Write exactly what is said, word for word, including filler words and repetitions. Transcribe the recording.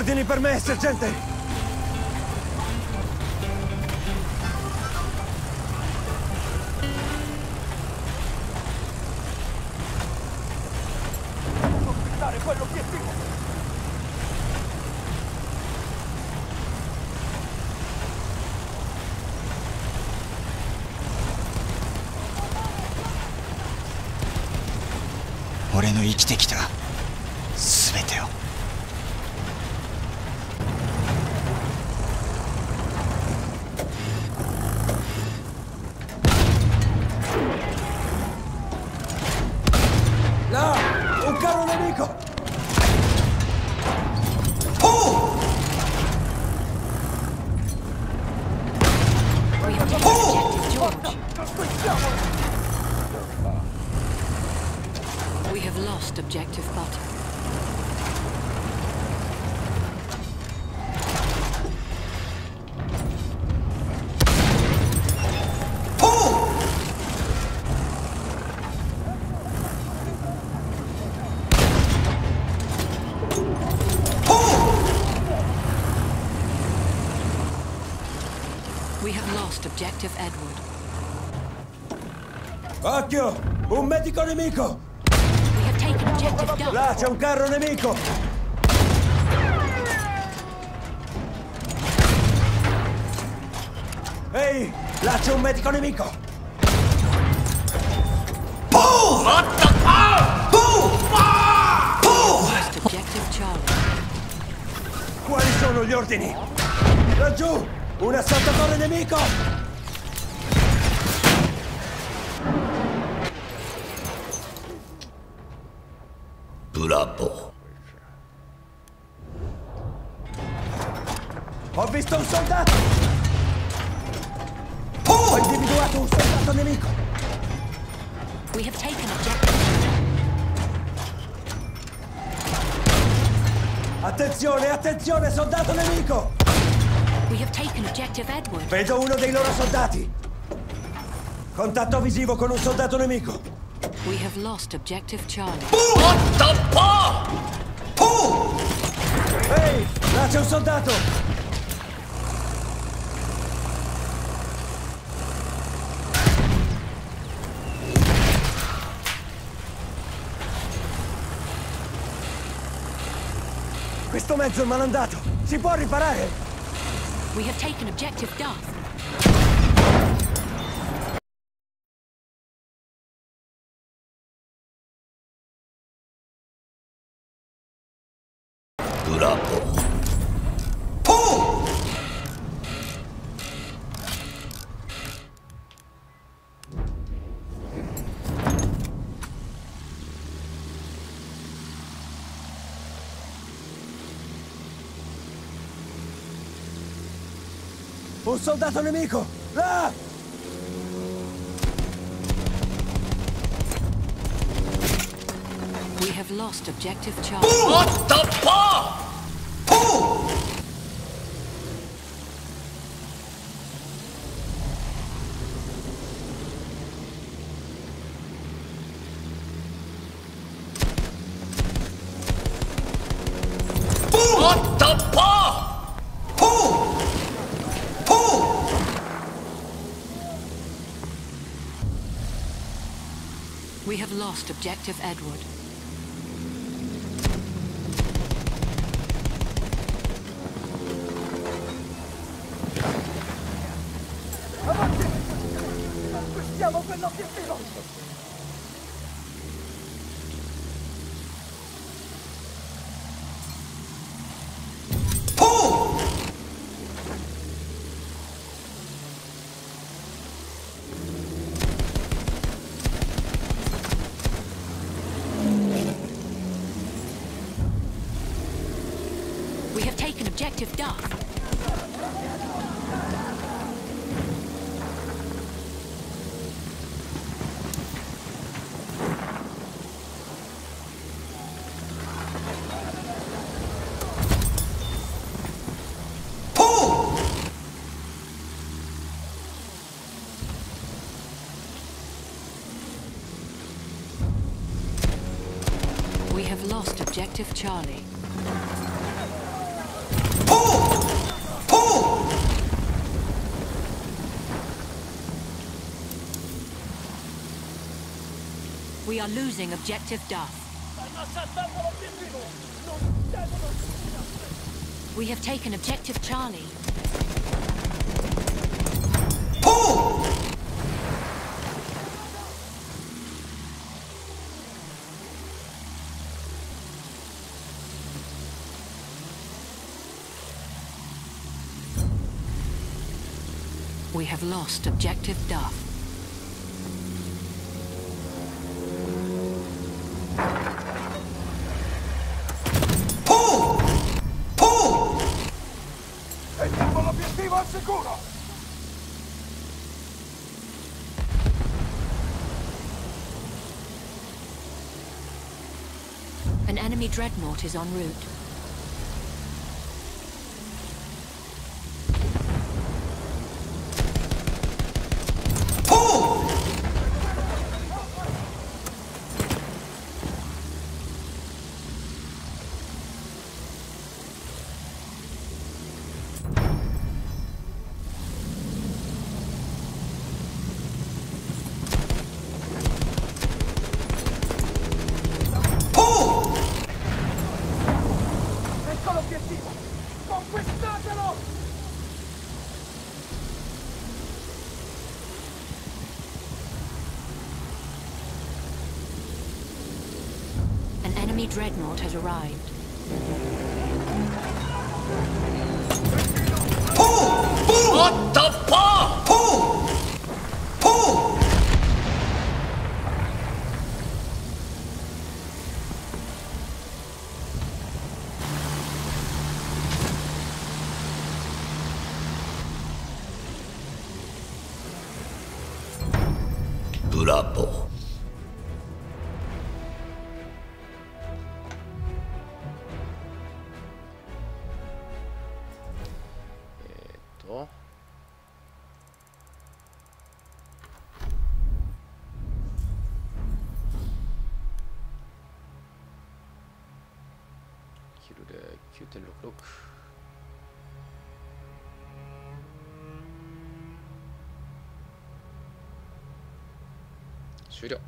Ordini per me, sergente!俺の生きてきた全てを。Là, un caro nemico! Oh! Oh! We have lost objective button. Oh! Oh! We have lost objective Edward. Occhio! Un medico nemico! Là c'è un carro nemico! Ehi! Là c'è un medico nemico! Boom! What the fuck? Boom! Boom! Quali sono gli ordini? Laggiù! Un assaltatore nemico! Bravo. Ho visto un soldato! Oh! Ho individuato un soldato nemico! We have taken objective. Attenzione, attenzione, soldato nemico! We have taken objective Edward. Vedo uno dei loro soldati! Contatto visivo con un soldato nemico! We have lost objective Charlie. What the fuck? Oh! Ehi, là c'è un soldato! Questo mezzo è malandato. Si può riparare? We have taken objective Duff. Oh! Un soldato nemico! Là! We have lost objective Charlie. What the fuck? We have lost objective Edward. Avanti! Acquistiamo quell'obiettivo! We have taken objective Duff. Oh! We have lost objective Charlie. We are losing objective Duff. We have taken objective Charlie. We have lost objective Duff. Pull! Pull! Teniamo l'obiettivo al sicuro! An enemy dreadnought is en route. Dreadnought has arrived. Pull! Pull! What the fuck? Pull! Pull! Bravo.終了。